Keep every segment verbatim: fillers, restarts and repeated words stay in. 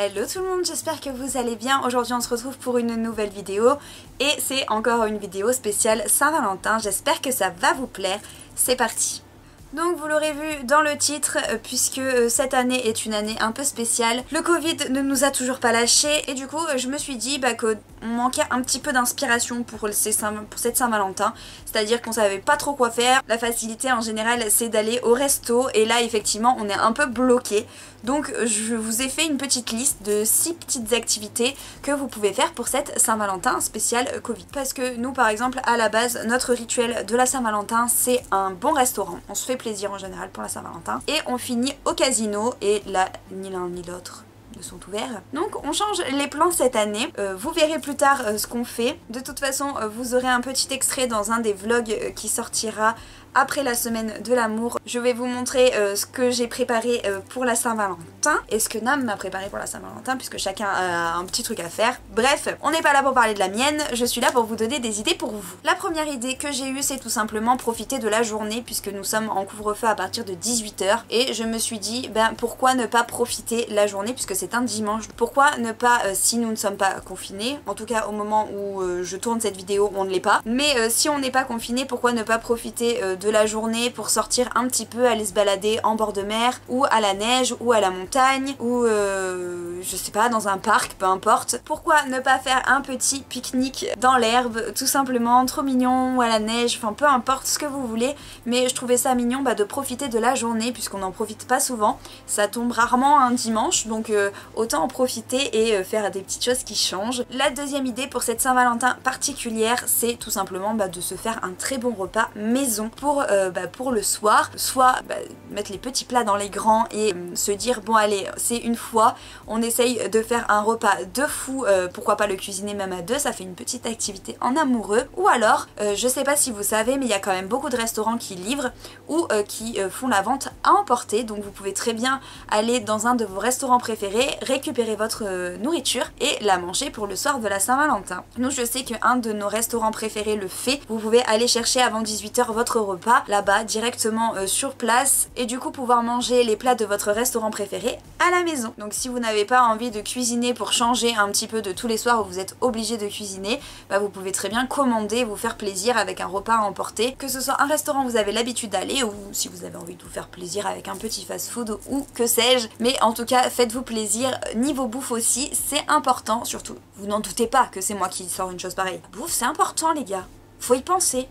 Hello tout le monde, j'espère que vous allez bien. Aujourd'hui on se retrouve pour une nouvelle vidéo et c'est encore une vidéo spéciale Saint-Valentin. J'espère que ça va vous plaire, c'est parti. Donc vous l'aurez vu dans le titre, puisque cette année est une année un peu spéciale, le Covid ne nous a toujours pas lâchés et du coup je me suis dit bah, qu'on manquait un petit peu d'inspiration pour, pour cette Saint-Valentin, c'est-à-dire qu'on savait pas trop quoi faire. La facilité en général c'est d'aller au resto et là effectivement on est un peu bloqué. Donc je vous ai fait une petite liste de six petites activités que vous pouvez faire pour cette Saint-Valentin spéciale Covid. Parce que nous par exemple à la base notre rituel de la Saint-Valentin c'est un bon restaurant, on se fait plaisir en général pour la Saint-Valentin et on finit au casino et là ni l'un ni l'autre ne sont ouverts. Donc on change les plans cette année, euh, vous verrez plus tard euh, ce qu'on fait. De toute façon euh, vous aurez un petit extrait dans un des vlogs euh, qui sortira après la semaine de l'amour. Je vais vous montrer euh, ce que j'ai préparé euh, pour la Saint-Valentin et ce que Nam m'a préparé pour la Saint-Valentin puisque chacun a un petit truc à faire. Bref, on n'est pas là pour parler de la mienne, je suis là pour vous donner des idées pour vous. La première idée que j'ai eue c'est tout simplement profiter de la journée puisque nous sommes en couvre-feu à partir de dix-huit heures et je me suis dit ben pourquoi ne pas profiter la journée puisque c'est un dimanche. Pourquoi ne pas euh, si nous ne sommes pas confinés, en tout cas au moment où euh, je tourne cette vidéo on ne l'est pas, mais euh, si on n'est pas confiné pourquoi ne pas profiter euh, de la journée pour sortir un petit peu, aller se balader en bord de mer ou à la neige ou à la montagne ou euh, je sais pas dans un parc, peu importe. Pourquoi ne pas faire un petit pique-nique dans l'herbe tout simplement, trop mignon, ou à la neige, enfin peu importe ce que vous voulez, mais je trouvais ça mignon bah, de profiter de la journée puisqu'on n'en profite pas souvent, ça tombe rarement un dimanche donc euh, autant en profiter et euh, faire des petites choses qui changent. La deuxième idée pour cette Saint-Valentin particulière c'est tout simplement bah, de se faire un très bon repas maison pour Pour, euh, bah, pour le soir, soit bah, mettre les petits plats dans les grands et euh, se dire bon allez c'est une fois, on essaye de faire un repas de fou, euh, pourquoi pas le cuisiner même à deux, ça fait une petite activité en amoureux. Ou alors, euh, je sais pas si vous savez mais il y a quand même beaucoup de restaurants qui livrent ou euh, qui euh, font la vente à emporter, donc vous pouvez très bien aller dans un de vos restaurants préférés, récupérer votre euh, nourriture et la manger pour le soir de la Saint-Valentin. Nous je sais qu'un de nos restaurants préférés le fait, vous pouvez aller chercher avant dix-huit heures votre repas là-bas directement euh, sur place et du coup pouvoir manger les plats de votre restaurant préféré à la maison. Donc si vous n'avez pas envie de cuisiner pour changer un petit peu de tous les soirs où vous êtes obligé de cuisiner, bah vous pouvez très bien commander, vous faire plaisir avec un repas à emporter, que ce soit un restaurant où vous avez l'habitude d'aller ou si vous avez envie de vous faire plaisir avec un petit fast-food ou que sais-je, mais en tout cas faites-vous plaisir. Niveau bouffe aussi c'est important, surtout vous n'en doutez pas que c'est moi qui sors une chose pareille. La bouffe c'est important les gars, faut y penser.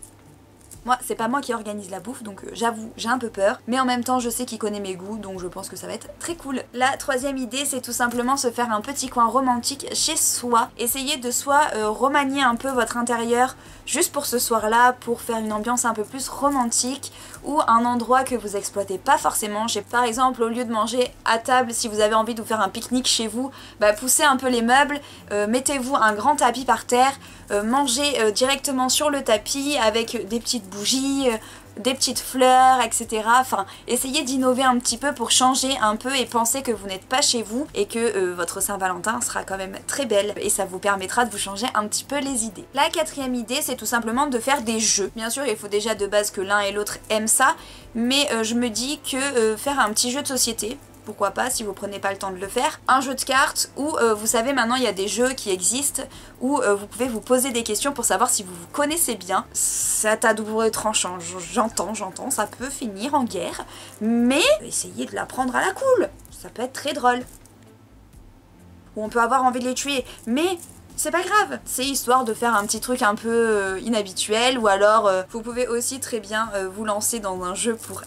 Moi, c'est pas moi qui organise la bouffe, donc euh, j'avoue, j'ai un peu peur. Mais en même temps, je sais qu'il connaît mes goûts, donc je pense que ça va être très cool. La troisième idée, c'est tout simplement se faire un petit coin romantique chez soi. Essayez de soit euh, remanier un peu votre intérieur juste pour ce soir-là, pour faire une ambiance un peu plus romantique, ou un endroit que vous exploitez pas forcément. Je sais, par exemple, au lieu de manger à table, si vous avez envie de vous faire un pique-nique chez vous, bah, poussez un peu les meubles, euh, mettez-vous un grand tapis par terre, euh, mangez euh, directement sur le tapis avec des petites boules, bougies, des petites fleurs, et cetera. Enfin, essayez d'innover un petit peu pour changer un peu et penser que vous n'êtes pas chez vous et que euh, votre Saint-Valentin sera quand même très belle et ça vous permettra de vous changer un petit peu les idées. La quatrième idée, c'est tout simplement de faire des jeux. Bien sûr, il faut déjà de base que l'un et l'autre aiment ça, mais euh, je me dis que euh, faire un petit jeu de société, pourquoi pas si vous prenez pas le temps de le faire, un jeu de cartes où euh, vous savez maintenant il y a des jeux qui existent où euh, vous pouvez vous poser des questions pour savoir si vous vous connaissez bien. Ça t'a douloureux tranchant, j'entends, j'entends, ça peut finir en guerre, mais essayez de la prendre à la cool, ça peut être très drôle. Ou on peut avoir envie de les tuer, mais c'est pas grave, c'est histoire de faire un petit truc un peu euh, inhabituel. Ou alors euh, vous pouvez aussi très bien euh, vous lancer dans un jeu pour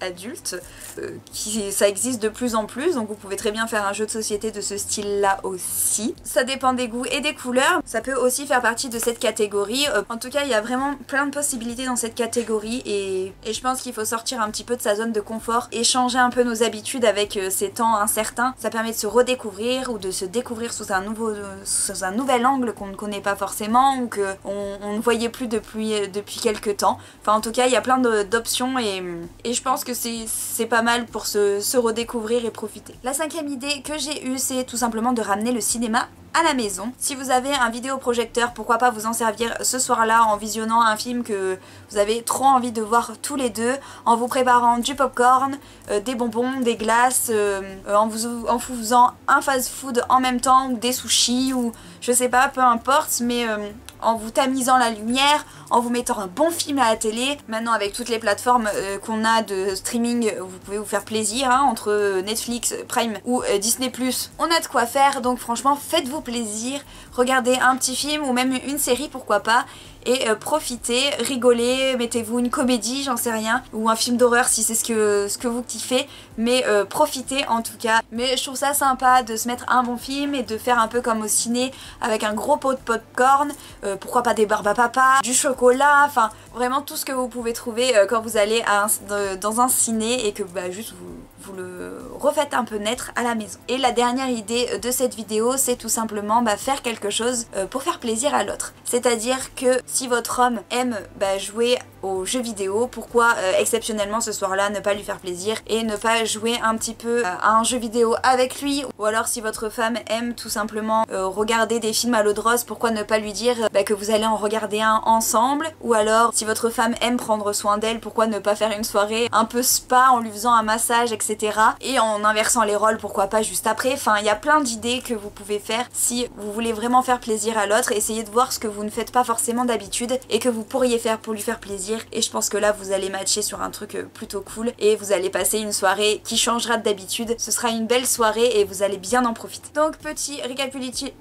adultes, euh, qui, ça existe de plus en plus, donc vous pouvez très bien faire un jeu de société de ce style là aussi. Ça dépend des goûts et des couleurs, ça peut aussi faire partie de cette catégorie. Euh, en tout cas il y a vraiment plein de possibilités dans cette catégorie et, et je pense qu'il faut sortir un petit peu de sa zone de confort et changer un peu nos habitudes avec euh, ces temps incertains. Ça permet de se redécouvrir ou de se découvrir sous un, nouveau, euh, sous un nouvel angle qu'on ne connaît pas forcément ou qu'on on ne voyait plus depuis, euh, depuis quelques temps. Enfin en tout cas il y a plein d'options et, et je pense que c'est pas mal pour se, se redécouvrir et profiter. La cinquième idée que j'ai eue, c'est tout simplement de ramener le cinéma à la maison. Si vous avez un vidéoprojecteur, pourquoi pas vous en servir ce soir-là en visionnant un film que vous avez trop envie de voir tous les deux, en vous préparant du popcorn, euh, des bonbons, des glaces, euh, en, vous, en vous faisant un fast-food en même temps, des sushis ou je sais pas, peu importe, mais euh, en vous tamisant la lumière, en vous mettant un bon film à la télé. Maintenant avec toutes les plateformes euh, qu'on a de streaming, vous pouvez vous faire plaisir, hein, entre Netflix, Prime ou euh, Disney plus, on a de quoi faire, donc franchement faites-vous plaisir, regardez un petit film ou même une série pourquoi pas, et euh, profitez, rigolez, mettez-vous une comédie, j'en sais rien, ou un film d'horreur si c'est ce que, ce que vous kiffez, mais euh, profitez en tout cas. Mais je trouve ça sympa de se mettre un bon film et de faire un peu comme au ciné avec un gros pot de popcorn, euh, pourquoi pas des barbes à papa, du chocolat, enfin vraiment tout ce que vous pouvez trouver euh, quand vous allez à un, euh, dans un ciné et que bah, juste vous, vous le refaites un peu naître à la maison. Et la dernière idée de cette vidéo, c'est tout simplement bah, faire quelque chose euh, pour faire plaisir à l'autre, c'est-à-dire que si votre homme aime bah, jouer aux jeux vidéo, pourquoi euh, exceptionnellement ce soir-là ne pas lui faire plaisir et ne pas jouer un petit peu euh, à un jeu vidéo avec lui, ou alors si votre femme aime tout simplement euh, regarder des films à l'eau de rose, pourquoi ne pas lui dire euh, bah, que vous allez en regarder un ensemble, ou alors si votre femme aime prendre soin d'elle, pourquoi ne pas faire une soirée un peu spa en lui faisant un massage, et cetera. Et en inversant les rôles, pourquoi pas juste après, enfin il y a plein d'idées que vous pouvez faire si vous voulez vraiment faire plaisir à l'autre, essayez de voir ce que vous ne faites pas forcément d'habitude et que vous pourriez faire pour lui faire plaisir, et je pense que là vous allez matcher sur un truc plutôt cool et vous allez passer une soirée qui changera d'habitude, ce sera une belle soirée et vous allez bien en profiter. Donc petit récapitulatif,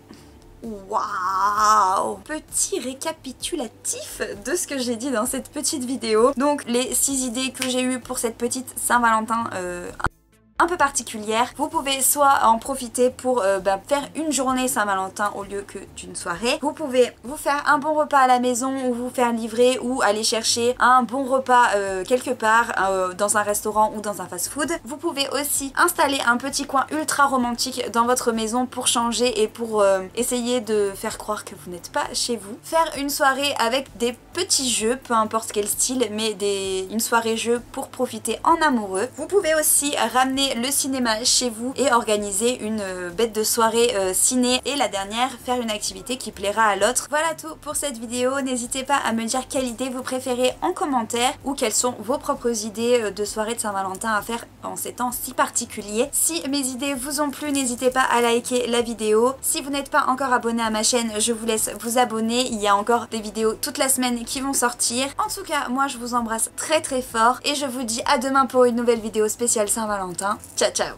waouh, petit récapitulatif de ce que j'ai dit dans cette petite vidéo, donc les six idées que j'ai eues pour cette petite Saint-Valentin euh... un peu particulière. Vous pouvez soit en profiter pour euh, bah, faire une journée Saint-Valentin au lieu que d'une soirée. Vous pouvez vous faire un bon repas à la maison ou vous faire livrer ou aller chercher un bon repas euh, quelque part euh, dans un restaurant ou dans un fast-food. Vous pouvez aussi installer un petit coin ultra romantique dans votre maison pour changer et pour euh, essayer de faire croire que vous n'êtes pas chez vous. Faire une soirée avec des petits jeux, peu importe quel style, mais des... une soirée jeu pour profiter en amoureux. Vous pouvez aussi ramener le cinéma chez vous et organiser une euh, bête de soirée euh, ciné. Et la dernière, faire une activité qui plaira à l'autre. Voilà tout pour cette vidéo, n'hésitez pas à me dire quelle idée vous préférez en commentaire ou quelles sont vos propres idées euh, de soirée de Saint-Valentin à faire en ces temps si particuliers. Si mes idées vous ont plu, n'hésitez pas à liker la vidéo. Si vous n'êtes pas encore abonné à ma chaîne, je vous laisse vous abonner, il y a encore des vidéos toute la semaine qui vont sortir. En tout cas, moi je vous embrasse très très fort et je vous dis à demain pour une nouvelle vidéo spéciale Saint-Valentin. Ciao, ciao.